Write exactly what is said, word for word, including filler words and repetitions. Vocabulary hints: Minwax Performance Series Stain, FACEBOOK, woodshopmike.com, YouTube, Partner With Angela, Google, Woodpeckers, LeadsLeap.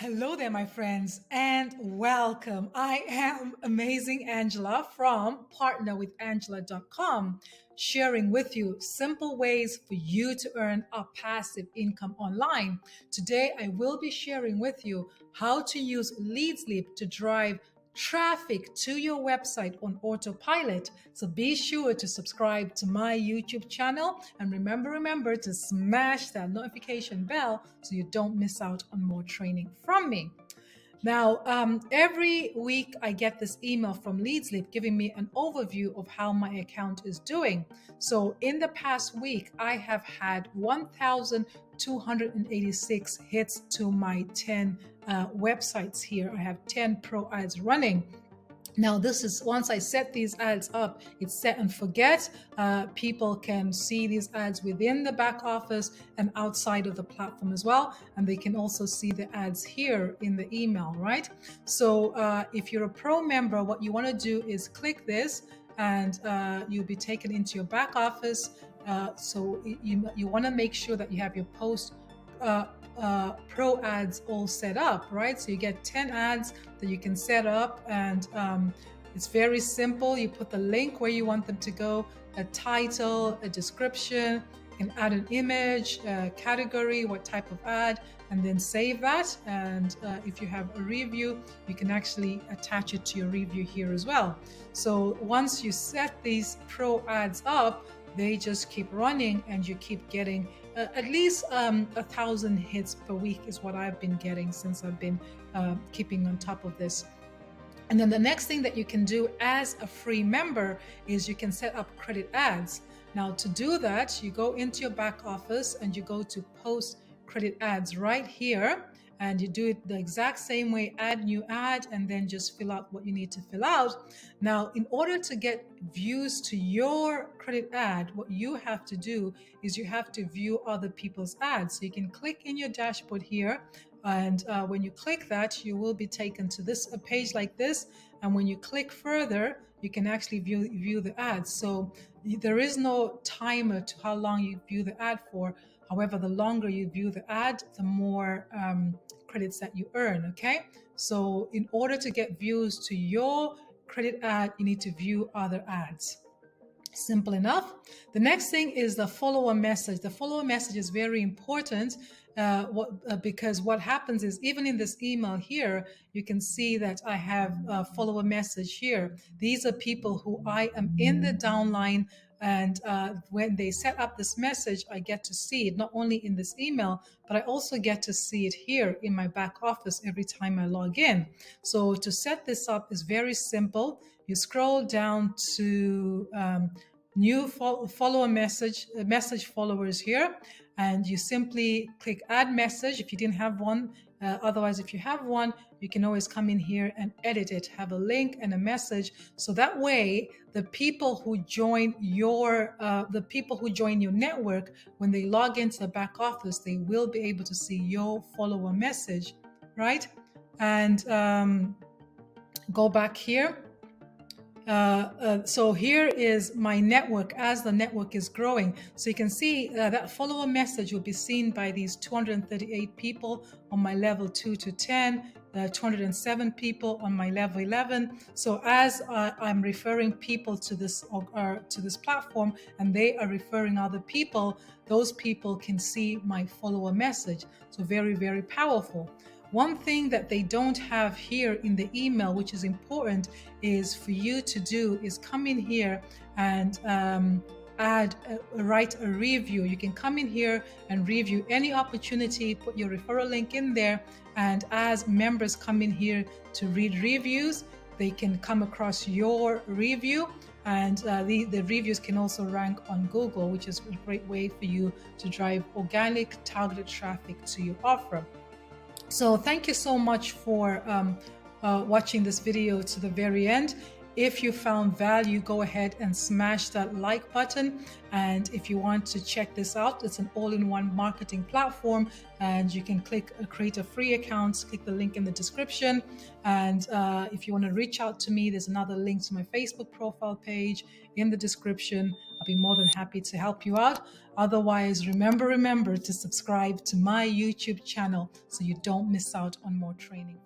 Hello there, my friends, and welcome. I am amazing Angela from partner with angela dot com, sharing with you simple ways for you to earn a passive income online. Today, I will be sharing with you how to use LeadsLeap to drive traffic to your website on autopilot. So be sure to subscribe to my YouTube channel and remember, remember to smash that notification bell so you don't miss out on more training from me. Now, um, every week I get this email from LeadsLeap giving me an overview of how my account is doing. So in the past week, I have had one thousand two hundred eighty-six hits to my ten uh, websites here. I have ten pro ads running. Now, this is, once I set these ads up, it's set and forget. Uh, people can see these ads within the back office and outside of the platform as well. And they can also see the ads here in the email, right? So uh, if you're a pro member, what you want to do is click this and uh, you'll be taken into your back office. Uh, so you, you want to make sure that you have your post uh, Uh, pro ads all set up, right? So you get ten ads that you can set up, and um, it's very simple. You put the link where you want them to go, a title, a description, and add an image, a category, what type of ad, and then save that. And uh, if you have a review, you can actually attach it to your review here as well. So once you set these pro ads up, they just keep running and you keep getting uh, at least um, a thousand hits per week is what I've been getting since I've been uh, keeping on top of this. And then the next thing that you can do as a free member is you can set up credit ads. Now, to do that, you go into your back office and you go to post credit ads right here, and you do it the exact same way, add new ad, and then just fill out what you need to fill out. Now, in order to get views to your credit ad, what you have to do is you have to view other people's ads. So you can click in your dashboard here, and uh, when you click that, you will be taken to this a page like this. And when you click further, you can actually view, view the ads. So there is no timer to how long you view the ad for. However, the longer you view the ad, the more um, credits that you earn, okay? So in order to get views to your credit ad, you need to view other ads. Simple enough. The next thing is the follower message. The follower message is very important uh, what, uh, because what happens is, even in this email here, you can see that I have a follower message here. These are people who I am in the downline. And uh, when they set up this message, I get to see it not only in this email, but I also get to see it here in my back office every time I log in. So to set this up is very simple. You scroll down to um, new fo follower message, uh, message followers here, and you simply click add message if you didn't have one. Uh, otherwise, if you have one, you can always come in here and edit it, have a link and a message. So that way, the people who join your, uh, the people who join your network, when they log into the back office, they will be able to see your follower message, right? And um, go back here. Uh, uh, so here is my network as the network is growing. So you can see uh, that follower message will be seen by these two hundred thirty-eight people on my level two to ten, uh, two hundred seven people on my level eleven. So as uh, I'm referring people to this or, or to this platform, and they are referring other people, those people can see my follower message. So very, very powerful. One thing that they don't have here in the email, which is important, is for you to do is come in here and um, add, a, write a review. You can come in here and review any opportunity, put your referral link in there, and as members come in here to read reviews, they can come across your review, and uh, the, the reviews can also rank on Google, which is a great way for you to drive organic targeted traffic to your offer. So thank you so much for um, uh, watching this video to the very end. If you found value, go ahead and smash that like button. And if you want to check this out, it's an all-in-one marketing platform, and you can click uh, create a free account, click the link in the description. And uh, if you want to reach out to me, there's another link to my Facebook profile page in the description. I'll be more than happy to help you out. Otherwise, remember, remember to subscribe to my YouTube channel so you don't miss out on more training.